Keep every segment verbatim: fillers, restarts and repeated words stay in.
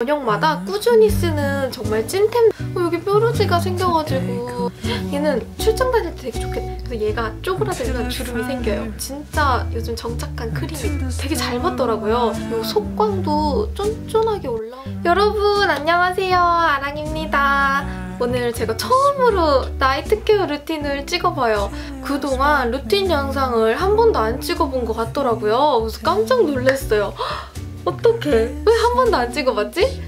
저녁마다 꾸준히 쓰는 정말 찐템. 어, 여기 뾰루지가 생겨가지고 얘는 출장 다닐 때 되게 좋겠네. 그래서 얘가 쪼그라들면 주름이 생겨요. 진짜 요즘 정착한 크림이 되게 잘 맞더라고요. 요 속광도 쫀쫀하게 올라오고. 여러분 안녕하세요, 아랑입니다. 오늘 제가 처음으로 나이트 케어 루틴을 찍어봐요. 그동안 루틴 영상을 한 번도 안 찍어본 것 같더라고요. 그래서 깜짝 놀랐어요. 어떡해, 왜 한 번도 안 찍어봤지?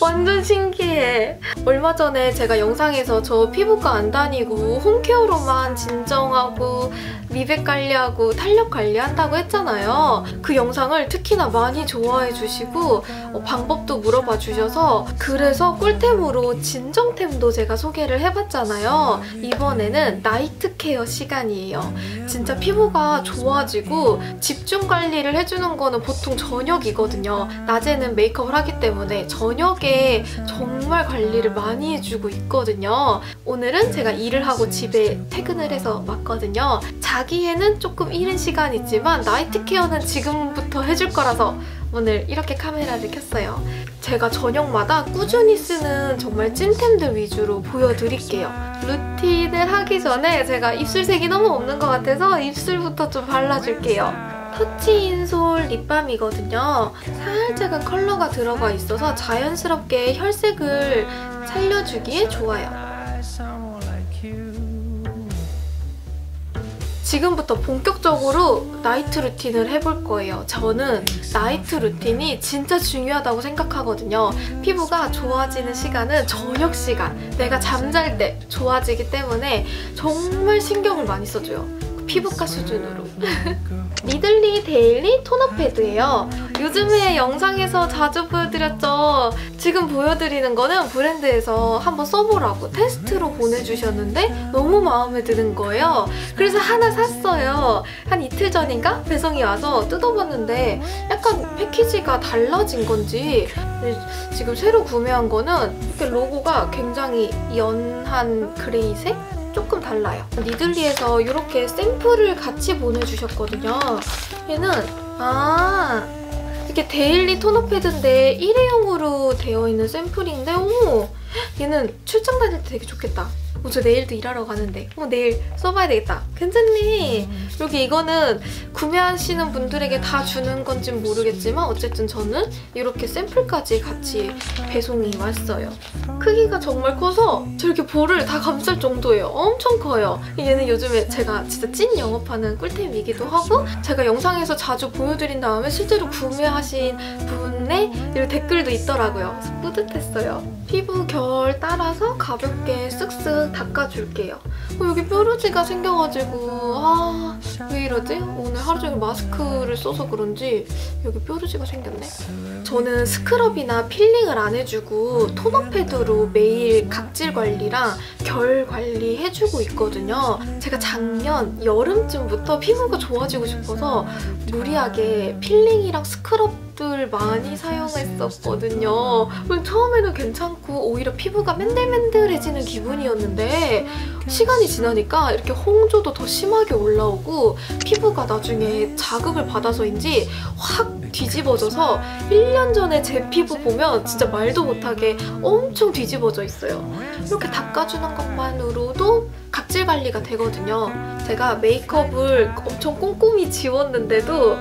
완전 신기해. 얼마 전에 제가 영상에서 저 피부과 안 다니고 홈케어로만 진정하고 미백 관리하고 탄력 관리한다고 했잖아요. 그 영상을 특히나 많이 좋아해주시고 방법도 물어봐 주셔서, 그래서 꿀템으로 진정템도 제가 소개를 해봤잖아요. 이번에는 나이트 케어 시간이에요. 진짜 피부가 좋아지고 집중 관리를 해주는 거는 보통 저녁이거든요. 낮에는 메이크업을 하기 때문에 저녁에 정말 관리를 많이 해주고 있거든요. 오늘은 제가 일을 하고 집에 퇴근을 해서 왔거든요. 자기에는 조금 이른 시간이지만 나이트 케어는 지금부터 해줄 거라서 오늘 이렇게 카메라를 켰어요. 제가 저녁마다 꾸준히 쓰는 정말 찐템들 위주로 보여드릴게요. 루틴을 하기 전에 제가 입술색이 너무 없는 것 같아서 입술부터 좀 발라줄게요. 터치인솔 립밤이거든요. 살짝은 컬러가 들어가 있어서 자연스럽게 혈색을 살려주기에 좋아요. 지금부터 본격적으로 나이트 루틴을 해볼 거예요. 저는 나이트 루틴이 진짜 중요하다고 생각하거든요. 피부가 좋아지는 시간은 저녁 시간, 내가 잠잘 때 좋아지기 때문에 정말 신경을 많이 써줘요. 피부과 수준으로. 니들리 데일리 토너 패드예요. 요즘에 영상에서 자주 보여드렸죠. 지금 보여드리는 거는 브랜드에서 한번 써보라고 테스트로 보내주셨는데 너무 마음에 드는 거예요. 그래서 하나 샀어요. 한 이틀 전인가 배송이 와서 뜯어봤는데 약간 패키지가 달라진 건지, 지금 새로 구매한 거는 이렇게 로고가 굉장히 연한 그레이색? 조금 달라요. 니들리에서 이렇게 샘플을 같이 보내주셨거든요. 얘는 아 이렇게 데일리 토너 패드인데 일회용으로 되어 있는 샘플인데, 오 얘는 출장 다닐 때 되게 좋겠다. 오, 저 내일도 일하러 가는데 어, 내일 써봐야 되겠다. 괜찮니? 여기 이거는 구매하시는 분들에게 다 주는 건진 모르겠지만 어쨌든 저는 이렇게 샘플까지 같이 배송이 왔어요. 크기가 정말 커서 저렇게 볼을 다 감쌀 정도예요. 엄청 커요. 얘는 요즘에 제가 진짜 찐 영업하는 꿀템이기도 하고, 제가 영상에서 자주 보여드린 다음에 실제로 구매하신 분의 이런 댓글도 있더라고요. 뿌듯했어요. 피부 결 따라서 가볍게 쓱쓱 닦아줄게요. 어, 여기 뾰루지가 생겨가지고 아... 왜 이러지? 오늘 하루 종일 마스크를 써서 그런지 여기 뾰루지가 생겼네. 저는 스크럽이나 필링을 안 해주고 토너 패드로 매일 각질 관리랑 결 관리 해주고 있거든요. 제가 작년 여름쯤부터 피부가 좋아지고 싶어서 무리하게 필링이랑 스크럽들 많이 사용했었거든요. 처음에는 괜찮고 오히려 피부가 맨들맨들해지는 기분이었는데 시간이 지나니까 이렇게 홍조도 더 심하게 올라오고 피부가 나중에 자극을 받아서인지 확 뒤집어져서 일 년 전에 제 피부 보면 진짜 말도 못하게 엄청 뒤집어져 있어요. 이렇게 닦아주는 것만으로도 각질 관리가 되거든요. 제가 메이크업을 엄청 꼼꼼히 지웠는데도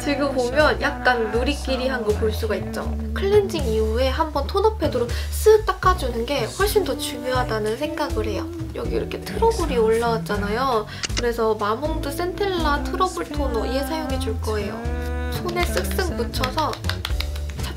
지금 보면 약간 누리끼리한 거 볼 수가 있죠. 클렌징 이후에 한번 토너 패드로 쓱 닦아주는 게 훨씬 더 중요하다는 생각을 해요. 여기 이렇게 트러블이 올라왔잖아요. 그래서 마몽드 센텔라 트러블 토너 얘 사용해줄 거예요. 손에 쓱쓱 묻혀서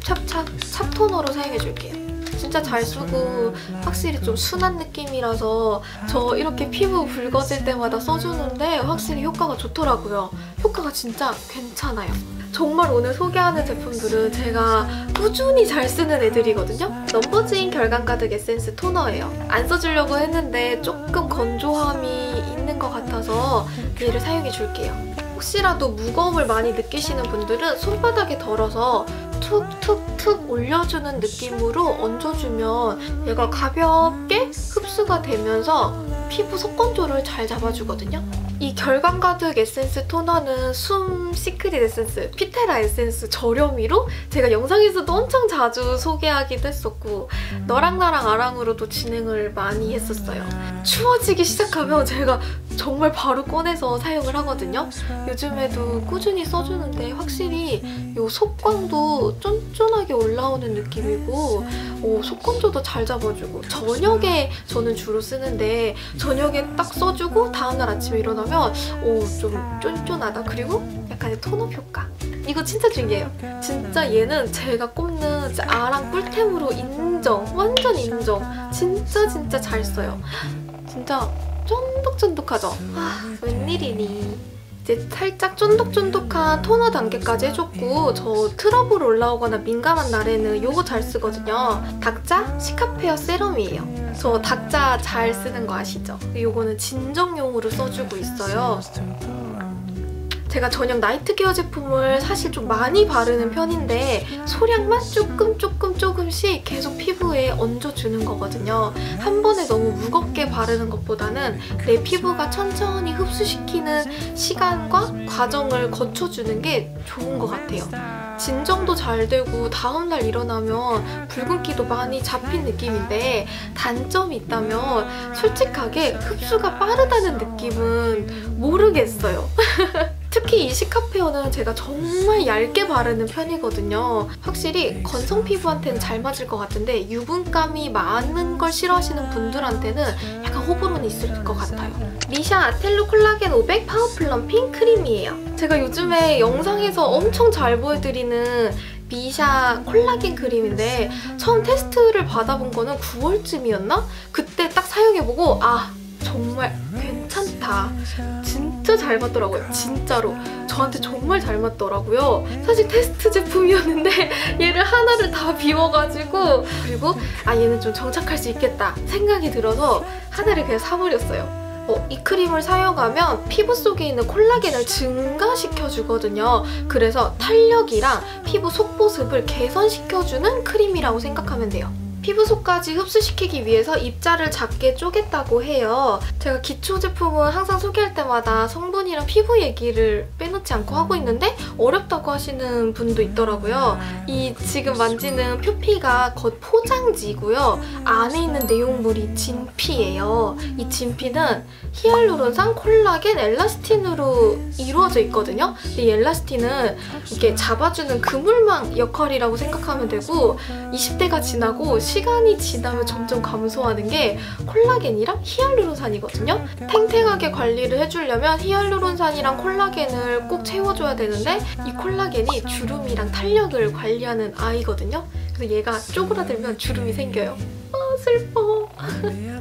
찹찹찹 찹 토너로 사용해줄게요. 진짜 잘 쓰고 확실히 좀 순한 느낌이라서 저 이렇게 피부 붉어질 때마다 써주는데 확실히 효과가 좋더라고요. 효과가 진짜 괜찮아요. 정말 오늘 소개하는 제품들은 제가 꾸준히 잘 쓰는 애들이거든요. 넘버즈인 결감 가득 에센스 토너예요. 안 써주려고 했는데 조금 건조함이 있는 것 같아서 얘를 사용해줄게요. 혹시라도 무거움을 많이 느끼시는 분들은 손바닥에 덜어서 툭툭툭 올려주는 느낌으로 얹어주면 얘가 가볍게 흡수가 되면서 피부 속건조를 잘 잡아주거든요. 이 결감 가득 에센스 토너는 숨 시크릿 에센스, 피테라 에센스 저렴이로 제가 영상에서도 엄청 자주 소개하기도 했었고 너랑 나랑 아랑으로도 진행을 많이 했었어요. 추워지기 시작하면 제가 정말 바로 꺼내서 사용을 하거든요. 요즘에도 꾸준히 써주는데 확실히 이 속광도 쫀쫀하게 올라오는 느낌이고 오, 속건조도 잘 잡아주고 저녁에 저는 주로 쓰는데 저녁에 딱 써주고 다음날 아침에 일어나면 오, 좀 쫀쫀하다. 그리고 약간의 톤업 효과. 이거 진짜 중요해요. 진짜 얘는 제가 꼽는 진짜 아랑 꿀템으로 인정. 완전 인정. 진짜 진짜 잘 써요. 진짜 쫀득쫀득하죠? 아, 웬일이니. 이제 살짝 쫀득쫀득한 토너 단계까지 해줬고 저 트러블 올라오거나 민감한 날에는 요거 잘 쓰거든요. 닥자 시카페어 세럼이에요. 저 닥자 잘 쓰는 거 아시죠? 요거는 진정용으로 써주고 있어요. 제가 저녁 나이트 케어 제품을 사실 좀 많이 바르는 편인데 소량만 조금 조금 조금씩 계속 피부에 얹어주는 거거든요. 한 번에 너무 무겁게 바르는 것보다는 내 피부가 천천히 흡수시키는 시간과 과정을 거쳐주는 게 좋은 것 같아요. 진정도 잘 되고 다음날 일어나면 붉은기도 많이 잡힌 느낌인데 단점이 있다면 솔직하게 흡수가 빠르다는 느낌은 모르겠어요. 특히 이 시카페어는 제가 정말 얇게 바르는 편이거든요. 확실히 건성 피부한테는 잘 맞을 것 같은데 유분감이 많은 걸 싫어하시는 분들한테는 약간 호불호는 있을 것 같아요. 미샤 아텔로 콜라겐 오백 파워 플럼핑 크림이에요. 제가 요즘에 영상에서 엄청 잘 보여드리는 미샤 콜라겐 크림인데 처음 테스트를 받아본 거는 구월쯤이었나? 그때 딱 사용해보고 아 정말 괜찮다. 진짜 잘 맞더라고요. 진짜로. 저한테 정말 잘 맞더라고요. 사실 테스트 제품이었는데 얘를 하나를 다 비워가지고 그리고 아 얘는 좀 정착할 수 있겠다 생각이 들어서 하나를 그냥 사버렸어요. 어, 이 크림을 사용하면 피부 속에 있는 콜라겐을 증가시켜주거든요. 그래서 탄력이랑 피부 속보습을 개선시켜주는 크림이라고 생각하면 돼요. 피부 속까지 흡수시키기 위해서 입자를 작게 쪼갰다고 해요. 제가 기초 제품은 항상 소개할 때마다 성분이랑 피부 얘기를 빼놓지 않고 하고 있는데 어렵다고 하시는 분도 있더라고요. 이 지금 만지는 표피가 겉 포장지고요. 안에 있는 내용물이 진피예요. 이 진피는 히알루론산, 콜라겐, 엘라스틴으로 이루어져 있거든요. 근데 이 엘라스틴은 이렇게 잡아주는 그물망 역할이라고 생각하면 되고 이십 대가 지나고 시간이 지나면 점점 감소하는 게 콜라겐이랑 히알루론산이거든요. 탱탱하게 관리를 해주려면 히알루론산이랑 콜라겐을 꼭 채워줘야 되는데 이 콜라겐이 주름이랑 탄력을 관리하는 아이거든요. 그래서 얘가 쪼그라들면 주름이 생겨요. 아 슬퍼.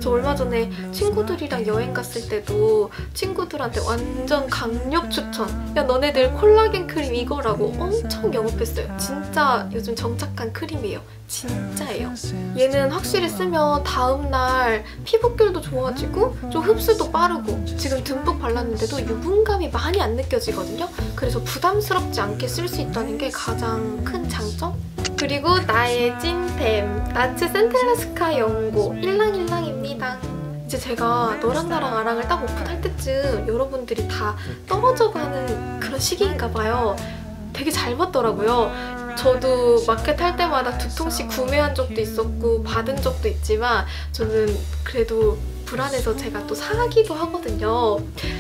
저 얼마 전에 친구들이랑 여행 갔을 때도 친구들한테 완전 강력 추천. 야 너네들 콜라겐 크림 이거라고 엄청 영업했어요. 진짜 요즘 정착한 크림이에요. 진짜예요. 얘는 확실히 쓰면 다음날 피부결도 좋아지고 좀 흡수도 빠르고 지금 듬뿍 발랐는데도 유분감이 많이 안 느껴지거든요. 그래서 부담스럽지 않게 쓸 수 있다는 게 가장 큰 장점? 그리고 나의 찐템 나츠 센텔라 스카 연고 일랑일랑입니다. 이제 제가 너랑 나랑 아랑을 딱 오픈할 때쯤 여러분들이 다 떨어져가는 그런 시기인가 봐요. 되게 잘 봤더라고요. 저도 마켓 할 때마다 두 통씩 구매한 적도 있었고 받은 적도 있지만 저는 그래도 불안해서 제가 또 사기도 하거든요.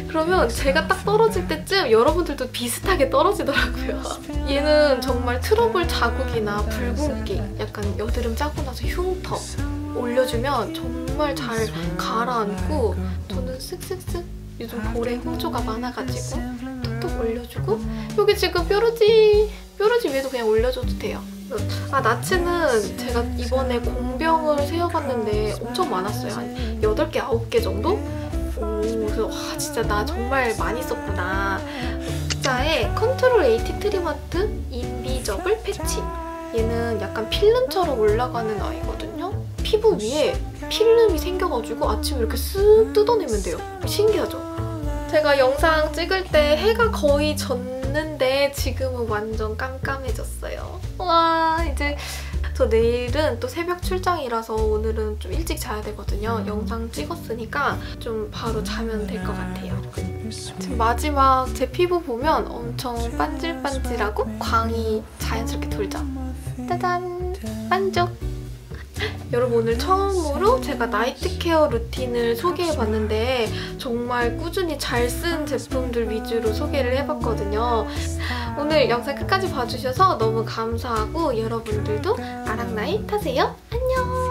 그러면 제가 딱 떨어질 때쯤 여러분들도 비슷하게 떨어지더라고요. 얘는 정말 트러블 자국이나 붉은기, 약간 여드름 짜고 나서 흉터 올려주면 정말 잘 가라앉고 저는 쓱쓱쓱 요즘 볼에 홍조가 많아가지고 톡톡 올려주고 여기 지금 뾰루지! 뾰루지 위에도 그냥 올려줘도 돼요. 아, 나츠는 제가 이번에 공병을 세어봤는데 엄청 많았어요. 한 여덟 개, 아홉 개 정도? 오, 그래서 와, 진짜 나 정말 많이 썼구나. 흑자의 컨트롤 에이티 트리먼트 인비저블 패치. 얘는 약간 필름처럼 올라가는 아이거든요. 피부 위에 필름이 생겨가지고 아침에 이렇게 쓱 뜯어내면 돼요. 신기하죠? 제가 영상 찍을 때 해가 거의 졌는데 지금은 완전 깜깜해졌어요. 와 이제 저 내일은 또 새벽 출장이라서 오늘은 좀 일찍 자야 되거든요. 영상 찍었으니까 좀 바로 자면 될 것 같아요. 마지막 제 피부 보면 엄청 반질반질하고 광이 자연스럽게 돌죠. 짜잔! 만족! 여러분, 오늘 처음으로 제가 나이트 케어 루틴을 소개해봤는데 정말 꾸준히 잘 쓴 제품들 위주로 소개를 해봤거든요. 오늘 영상 끝까지 봐주셔서 너무 감사하고 여러분들도 아랑나이 타세요. 안녕!